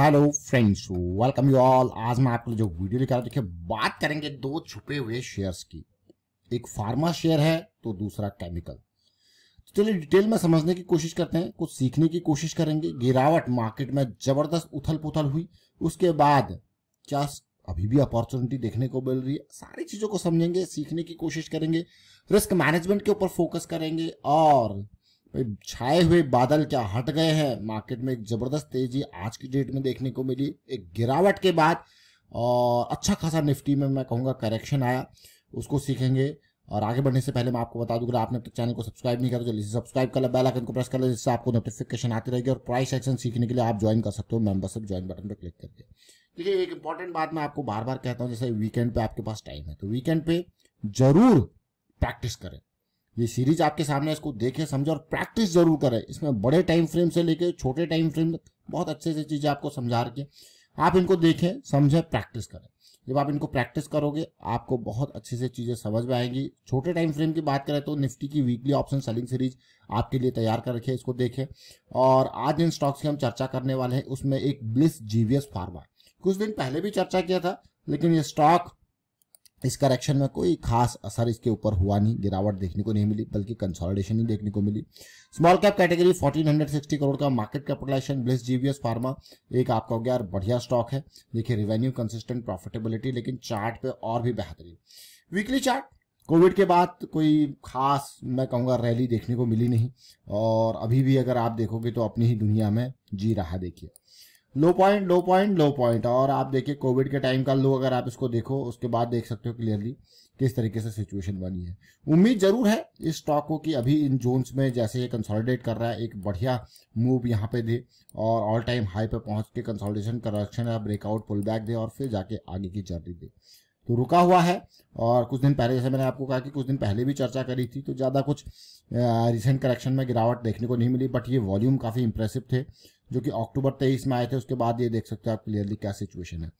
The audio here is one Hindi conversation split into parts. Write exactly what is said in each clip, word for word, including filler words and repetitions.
Hello friends, welcome you all. आज मैं आपको जो वीडियो लेकर आया, देखिए बात करेंगे दो छुपे हुए शेयर्स की। एक फार्मा शेयर है तो दूसरा केमिकल। तो चलिए डिटेल में समझने की कोशिश करते हैं, कुछ सीखने की कोशिश करेंगे। गिरावट मार्केट में जबरदस्त उथल पुथल हुई, उसके बाद क्या अभी भी अपॉर्चुनिटी देखने को मिल रही है, सारी चीजों को समझेंगे, सीखने की कोशिश करेंगे, रिस्क मैनेजमेंट के ऊपर फोकस करेंगे। और छाए हुए बादल क्या हट गए हैं, मार्केट में एक जबरदस्त तेजी आज की डेट में देखने को मिली एक गिरावट के बाद, और अच्छा खासा निफ्टी में मैं कहूँगा करेक्शन आया, उसको सीखेंगे। और आगे बढ़ने से पहले मैं आपको बता दूं, अगर आपने अपने चैनल को सब्सक्राइब नहीं करा जल्दी से सब्सक्राइब कर लें, बेल आइकन को प्रेस कर लें जिससे आपको नोटिफिकेशन आती रहेगी। और प्राइस एक्शन सीखने के लिए आप ज्वाइन कर सकते हो मेंबरशिप ज्वाइन बटन पर क्लिक करके। देखिए एक इंपॉर्टेंट बात मैं आपको बार बार कहता हूँ, जैसे वीकेंड पे आपके पास टाइम है तो वीकेंड पे जरूर प्रैक्टिस करें। ये सीरीज आपके सामने, इसको देखें, समझें और प्रैक्टिस जरूर करें। इसमें बड़े टाइम फ्रेम से लेके छोटे टाइम फ्रेम बहुत अच्छे से चीजें आपको समझा रखी हैं। आप इनको देखें, समझें, प्रैक्टिस करें। जब आप इनको प्रैक्टिस करोगे आपको बहुत अच्छे से चीजें समझ में आएंगी। छोटे टाइम फ्रेम की बात करें तो निफ्टी की वीकली ऑप्शन सेलिंग सीरीज आपके लिए तैयार कर रखी है, इसको देखें। और आज जिन स्टॉक्स की हम चर्चा करने वाले हैं उसमें एक ब्लिस जीवीएस फार्मा, कुछ दिन पहले भी चर्चा किया था, लेकिन ये स्टॉक इस करेक्शन में कोई खास असर इसके ऊपर हुआ नहीं, गिरावट देखने को नहीं मिली, बल्कि कंसोलिडेशन ही देखने को मिली। स्मॉल कैप कैटेगरी चौदह सौ साठ करोड़ का market capitalization, Bliss GVS Pharma एक आपका हो गया और बढ़िया स्टॉक है। देखिए रेवेन्यू कंसिस्टेंट, प्रॉफिटेबिलिटी, लेकिन चार्ट पे और भी बेहतरीन। वीकली चार्ट कोविड के बाद कोई खास मैं कहूँगा रैली देखने को मिली नहीं, और अभी भी अगर आप देखोगे तो अपनी ही दुनिया में जी रहा। देखिए low point, low point, low point, और आप देखिए कोविड के टाइम का लो, अगर आप इसको देखो उसके बाद देख सकते हो क्लियरली किस तरीके से सिचुएशन बनी है। उम्मीद जरूर है इस स्टॉक को कि अभी इन जोन्स में जैसे ये कंसोलिडेट कर रहा है एक बढ़िया मूव यहाँ पे दे और ऑल टाइम हाई पे पहुँच के कंसोलिडेशन, करेक्शन या ब्रेकआउट, पुल बैक दे और फिर जाके आगे की जर्नी दे। तो रुका हुआ है, और कुछ दिन पहले जैसे मैंने आपको कहा कि कुछ दिन पहले भी चर्चा करी थी, तो ज़्यादा कुछ रिसेंट करेक्शन में गिरावट देखने को नहीं मिली, बट ये वॉल्यूम काफ़ी इंप्रेसिव थे जो कि अक्टूबर तेईस में आए थे। उसके बाद ये देख सकते हो आप क्लियरली क्या सिचुएशन है।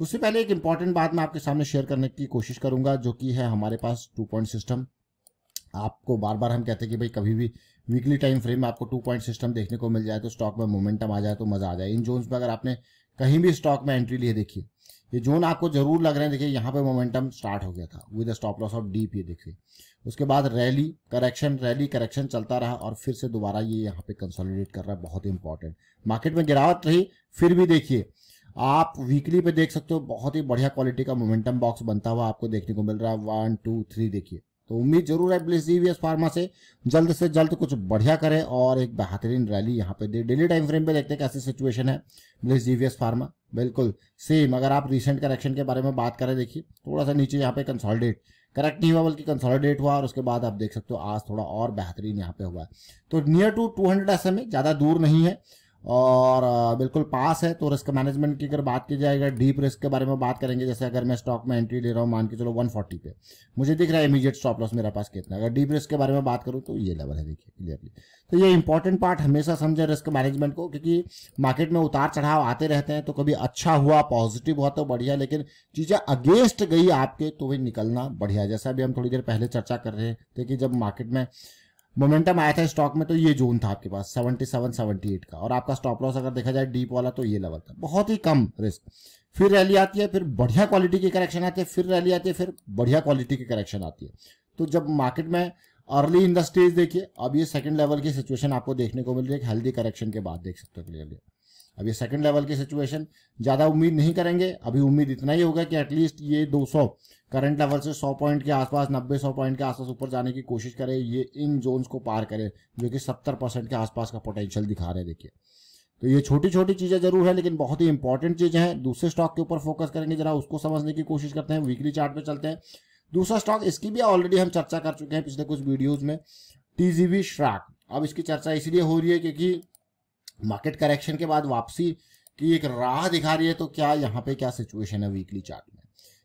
उससे पहले एक इंपॉर्टेंट बात मैं आपके सामने शेयर करने की कोशिश करूंगा, जो कि है हमारे पास टू पॉइंट सिस्टम। आपको बार बार हम कहते हैं कि भाई कभी भी वीकली टाइम फ्रेम में आपको टू पॉइंट सिस्टम देखने को मिल जाए तो स्टॉक में मोमेंटम आ जाए तो मजा आ जाए। इन जोन्स में अगर आपने कहीं भी स्टॉक में एंट्री ली, देखिए ये जोन आपको जरूर लग रहे हैं। देखिए यहाँ पे मोमेंटम स्टार्ट हो गया था with the stop loss of dip, ये देखिए उसके बाद रैली करेक्शन, रैली करेक्शन चलता रहा और फिर से दोबारा ये यह यहाँ पे कंसोलिडेट कर रहा है। बहुत इंपॉर्टेंट, मार्केट में गिरावट रही फिर भी देखिए आप वीकली पे देख सकते हो बहुत ही बढ़िया क्वालिटी का मोमेंटम बॉक्स बनता हुआ आपको देखने को मिल रहा है, वन टू थ्री देखिए। तो उम्मीद जरूर है ब्लिस जीवीएस फार्मा से जल्द से जल्द कुछ बढ़िया करें और एक बेहतरीन रैली यहाँ पे दे। डेली टाइम फ्रेम पे देखते हैं कैसी सिचुएशन है ब्लिस जीवीएस फार्मा, बिल्कुल सेम। अगर आप रिसेंट करेक्शन के बारे में बात करें, देखिए थोड़ा सा नीचे यहाँ पे कंसोलिडेट, करेक्ट नहीं हुआ बल्कि कंसोलिडेट हुआ, और उसके बाद आप देख सकते हो आज थोड़ा और बेहतरीन यहाँ पे हुआ है। तो near to two hundred S M A, ज़्यादा दूर नहीं है और बिल्कुल पास है। तो रिस्क मैनेजमेंट की अगर बात की जाए, अगर डीप रिस्क के बारे में बात करेंगे, जैसे अगर मैं स्टॉक में एंट्री ले रहा हूँ मान के चलो वन फोर्टी पे, मुझे दिख रहा है इमीडिएट स्टॉप लॉस मेरे पास कितना। अगर डीप रिस्क के बारे में बात करूँ तो ये लेवल है देखिए क्लियरली। तो ये इंपॉर्टेंट पार्ट हमेशा समझे रिस्क मैनेजमेंट को, क्योंकि मार्केट में उतार चढ़ाव आते रहते हैं। तो कभी अच्छा हुआ, पॉजिटिव हुआ तो बढ़िया, लेकिन चीज़ें अगेंस्ट गई आपके तो वही निकलना बढ़िया। जैसा अभी हम थोड़ी देर पहले चर्चा कर रहे थे कि जब मार्केट में मोमेंटम आया था स्टॉक में तो ये जोन था आपके पास सत्तहत्तर अठहत्तर का, और आपका स्टॉप लॉस अगर देखा जाए डीप वाला तो ये लेवल था, बहुत ही कम रिस्क। फिर रैली आती है, फिर बढ़िया क्वालिटी की करेक्शन आती है, फिर रैली आती है, फिर बढ़िया क्वालिटी की करेक्शन आती है। तो जब मार्केट में अर्ली इन द स्टेज देखिए, अब ये सेकंड लेवल की सिचुएशन आपको देखने को मिल रही है हेल्दी करेक्शन के बाद, देख सकते हो क्लियरली। अब ये सेकंड लेवल की सिचुएशन ज़्यादा उम्मीद नहीं करेंगे, अभी उम्मीद इतना ही होगा कि एटलीस्ट ये दो सौ करंट लेवल से सौ पॉइंट के आसपास, नब्बे सौ पॉइंट के आसपास ऊपर जाने की कोशिश करें, ये इन जोन्स को पार करें जो कि सत्तर परसेंट के आसपास का पोटेंशियल दिखा रहे हैं। देखिए तो ये छोटी छोटी चीज़ें जरूर है लेकिन बहुत ही इंपॉर्टेंट चीज़ें हैं। दूसरे स्टॉक के ऊपर फोकस करेंगे, जरा उसको समझने की कोशिश करते हैं। वीकली चार्ट पर चलते हैं, दूसरा स्टॉक, इसकी भी ऑलरेडी हम चर्चा कर चुके हैं पिछले कुछ वीडियोज़ में, टीजीवी श्राक। अब इसकी चर्चा इसलिए हो रही है क्योंकि मार्केट करेक्शन के बाद वापसी की एक राह दिखा रही है। तो क्या यहाँ पे क्या सिचुएशन है वीकली चार्ट में,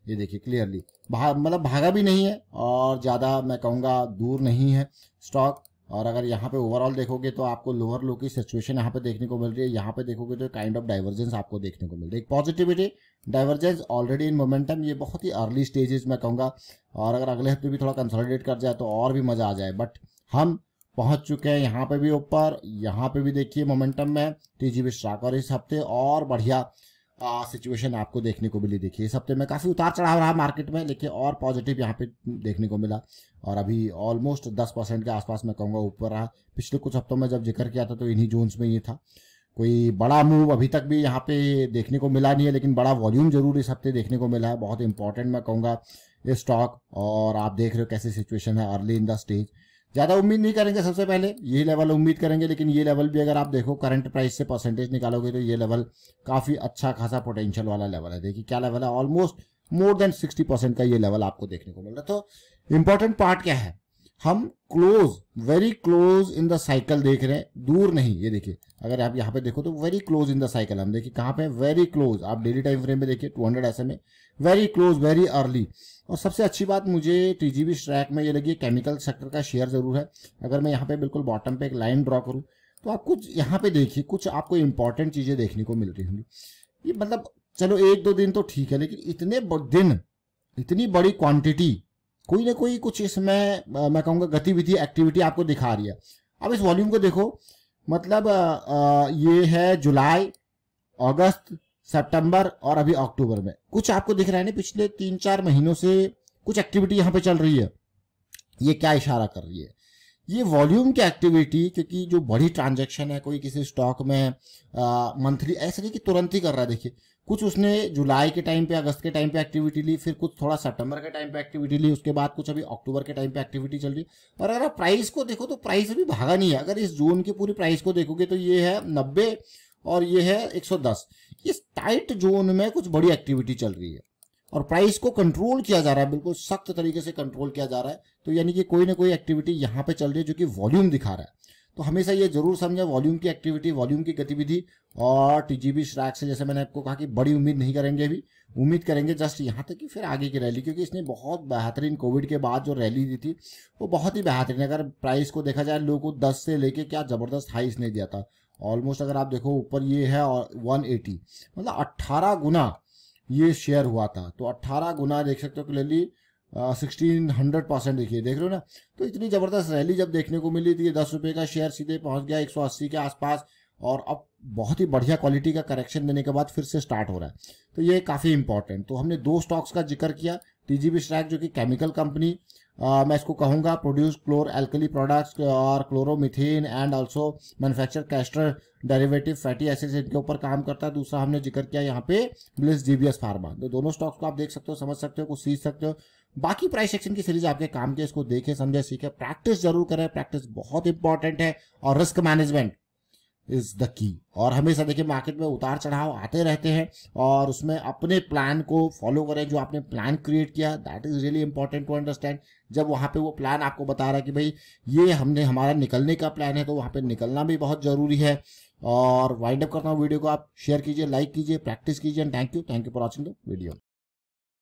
ये देखिए क्लियरली भाग मतलब भागा भी नहीं है और ज़्यादा मैं कहूँगा दूर नहीं है स्टॉक। और अगर यहाँ पे ओवरऑल देखोगे तो आपको लोअर लो की सिचुएशन यहाँ पे देखने को मिल रही है। यहाँ पे देखोगे तो काइंड ऑफ डाइवर्जेंस आपको देखने को मिल रही है, एक positivity divergence already in momentum. ये बहुत ही अर्ली स्टेजेस में कहूँगा, और अगर अगले हफ्ते भी थोड़ा कंसोलिडेट कर जाए तो और भी मज़ा आ जाए, बट हम पहुंच चुके हैं यहाँ पे भी ऊपर, यहाँ पे भी देखिए मोमेंटम में टीजीवी स्राक। और इस हफ्ते और बढ़िया सिचुएशन आपको देखने को मिली। देखिए इस हफ्ते में काफ़ी उतार चढ़ाव रहा मार्केट में, लेकिन और पॉजिटिव यहाँ पे देखने को मिला और अभी ऑलमोस्ट दस परसेंट के आसपास मैं कहूँगा ऊपर रहा। पिछले कुछ हफ्तों में जब जिक्र किया था तो इन्हीं जोन्स में ये था, कोई बड़ा मूव अभी तक भी यहाँ पे देखने को मिला नहीं है, लेकिन बड़ा वॉल्यूम जरूर इस हफ्ते देखने को मिला है। बहुत इंपॉर्टेंट मैं कहूँगा ये स्टॉक, और आप देख रहे हो कैसी सिचुएशन है अर्ली इन द स्टेज। ज़्यादा उम्मीद नहीं करेंगे, सबसे पहले ये लेवल उम्मीद करेंगे, लेकिन ये लेवल भी अगर आप देखो करंट प्राइस से परसेंटेज निकालोगे तो ये लेवल काफ़ी अच्छा खासा पोटेंशियल वाला लेवल है। देखिए क्या लेवल है, almost more than sixty percent का ये लेवल आपको देखने को मिल रहा है। तो इम्पोर्टेंट पार्ट क्या है, हम close very close in the cycle देख रहे हैं, दूर नहीं। ये देखिए अगर आप यहाँ पे देखो तो very close in the cycle, हम देखिए कहाँ पे वेरी क्लोज। आप डेली टाइम फ्रेम में देखिए टू हंड्रेड ऐसे में वेरी क्लोज वेरी अर्ली। और सबसे अच्छी बात मुझे टीजीवी स्ट्रैक में ये लगी, केमिकल सेक्टर का शेयर जरूर है। अगर मैं यहाँ पे बिल्कुल बॉटम पे एक लाइन ड्रॉ करूँ तो आप कुछ यहाँ पे देखिए कुछ आपको इंपॉर्टेंट चीजें देखने को मिल रही होंगी। ये मतलब चलो एक दो दिन तो ठीक है, लेकिन इतने दिन इतनी बड़ी क्वान्टिटी कोई ना कोई कुछ इसमें मैं कहूँगा गतिविधि एक्टिविटी आपको दिखा रही है। अब इस वॉल्यूम को देखो, मतलब आ, ये है जुलाई, अगस्त, सितंबर और अभी अक्टूबर में कुछ आपको दिख रहा है ना, पिछले तीन चार महीनों से कुछ एक्टिविटी यहाँ पे चल रही है। ये क्या इशारा कर रही है, ये वॉल्यूम की एक्टिविटी, क्योंकि जो बड़ी ट्रांजेक्शन है कोई किसी स्टॉक में मंथली ऐसे नहीं कि तुरंत ही कर रहा है। देखिए कुछ उसने जुलाई के टाइम पे अगस्त के टाइम पे एक्टिविटी ली, फिर कुछ थोड़ा सितंबर के टाइम पे एक्टिविटी ली, उसके बाद कुछ अभी अक्टूबर के टाइम पे एक्टिविटी चल रही। और अगर आप प्राइस को देखो तो प्राइस अभी भागा नहीं है। अगर इस जोन की पूरी प्राइस को देखोगे तो ये है नब्बे और ये है एक सौ दस, इस टाइट जोन में कुछ बड़ी एक्टिविटी चल रही है और प्राइस को कंट्रोल किया जा रहा है, बिल्कुल सख्त तरीके से कंट्रोल किया जा रहा है। तो यानी कि कोई ना कोई एक्टिविटी यहाँ पे चल रही है जो कि वॉल्यूम दिखा रहा है। तो हमेशा ये जरूर समझें, वॉल्यूम की एक्टिविटी, वॉल्यूम की गतिविधि। और टीजीवी स्ट्रैक से जैसे मैंने आपको कहा कि बड़ी उम्मीद नहीं करेंगे अभी, उम्मीद करेंगे जस्ट यहाँ तक कि फिर आगे की रैली, क्योंकि इसने बहुत बेहतरीन कोविड के बाद जो रैली दी थी वो बहुत ही बेहतरीन। अगर प्राइस को देखा जाए लोगों को दस से लेके क्या ज़बरदस्त हाई इसने दिया था, ऑलमोस्ट अगर आप देखो ऊपर ये है और वन एटी, मतलब अट्ठारह गुना ये शेयर हुआ था। तो अट्ठारह गुना देख सकते हो क्लियरली, सिक्सटीन हंड्रेड परसेंट देखिए, देख रहे हो ना। तो इतनी ज़बरदस्त रैली जब देखने को मिली थी, दस रुपये का शेयर सीधे पहुंच गया एक सौ अस्सी के आसपास और अब बहुत ही बढ़िया क्वालिटी का करेक्शन देने के बाद फिर से स्टार्ट हो रहा है। तो ये काफ़ी इंपॉर्टेंट। तो हमने दो स्टॉक्स का जिक्र किया, टीजीवी स्ट्रैक जो कि केमिकल कंपनी, आ, मैं इसको कहूँगा प्रोड्यूस क्लोर एल्कली प्रोडक्ट्स और chloromethane and also manufacture castor derivative fatty acids, इनके ऊपर काम करता है। दूसरा हमने जिक्र किया यहाँ पे ब्लिस जीवीएस फार्मा। तो दोनों स्टॉक्स को आप देख सकते हो, समझ सकते हो, कुछ सीख सकते हो। बाकी प्राइस एक्शन की सीरीज आपके काम के, इसको देखें, समझे, सीखें, प्रैक्टिस जरूर करें, प्रैक्टिस बहुत इंपॉर्टेंट है। और risk management is the key. और हमेशा देखिए मार्केट में उतार चढ़ाव आते रहते हैं और उसमें अपने प्लान को फॉलो करें जो आपने प्लान क्रिएट किया, that is really important to understand. जब वहाँ पे वो प्लान आपको बता रहा है कि भाई ये हमने हमारा निकलने का प्लान है, तो वहाँ पे निकलना भी बहुत जरूरी है। और वाइंड अप करता हूँ वीडियो को, आप शेयर कीजिए, लाइक कीजिए, प्रैक्टिस कीजिए। And thank you thank you for watching the video.